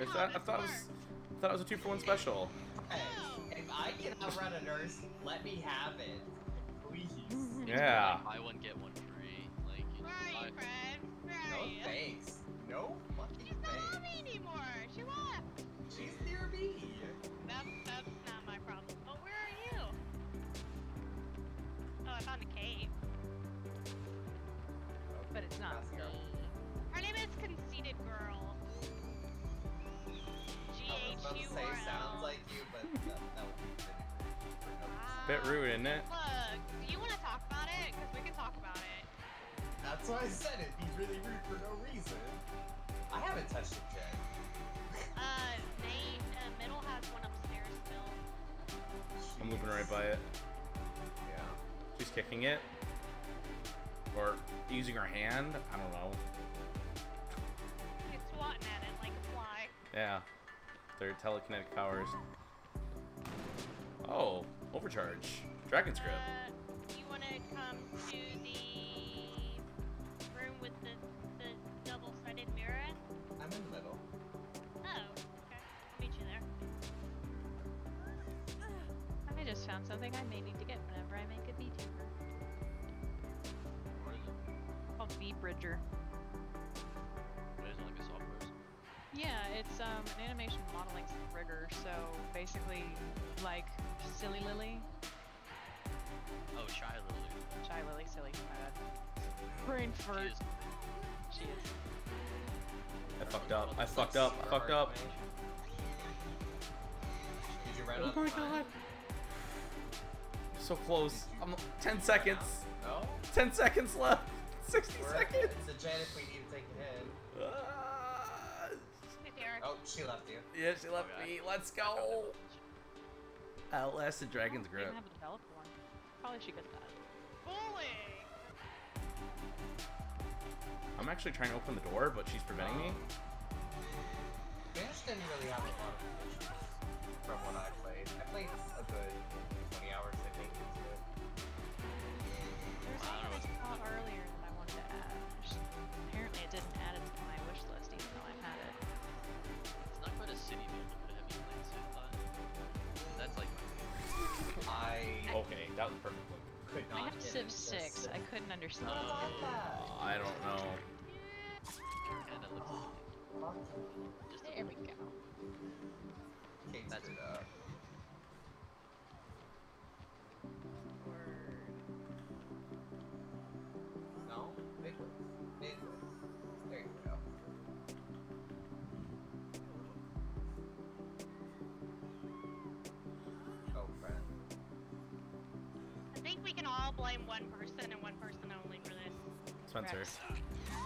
I thought it was a 2-for-1 special. Hey, if I can outrun a nurse, let me have it, please. Yeah. Buy one get one free. Like, you know, right, no thanks. No fucking thanks. She's not on me anymore. She won't. She's near me. That's not my problem. But where are you? Oh, I found a cave. But it's not me. Her name is Conceited Girl. G-H-U-R-L. Sounds like you, but that would be bit rude, isn't it? Look, do you want to talk about it? Because we can talk about it. That's why I said it. He's really rude for no reason. I haven't touched it yet. Middle has one upstairs still. I'm moving right by it. Yeah. She's kicking it. Or using her hand? I don't know. She's swatting at it like a fly. Yeah. Their telekinetic powers. Oh, Overcharge. Dragon's Grip. You want to come to the room with the double-sided mirror? I'm in the middle. Oh, okay. I'll meet you there. I just found something I may need to get whenever I make a VTuber. What is it? Called V-bridger. What is it, like a software? Yeah, it's an animation modeling rigger, so basically like Silly Lily. Oh, Shy Lily. Shy Lily, Silly. Brain fart. She is. I fucked up. Did you run up? Oh my god. So close. I'm 10 seconds. No? 10 seconds left. 60 seconds. It's a Janet if we need to take a hit. Oh, she left you. Yeah, she left me. Let's go. Outlast the Dragon's Grip. I didn't have a developed one. Probably should get that. Bully! I'm actually trying to open the door, but she's preventing me. Bash didn't really have a lot of issues from what I played. I played a good 20 hours, I think. There's something I saw earlier that I wanted to add. Apparently, it didn't add it to my wish list, even though I've had it. It's not quite a city builder, but have you played so far? That's like my favorite. Okay, that was perfect. Could not I have Civ 6. I couldn't understand. I don't know. Just there we go. Okay, that's it up. No? Midwest. There you go. I think we can all blame one person and one person only for this. Spencer. Correct.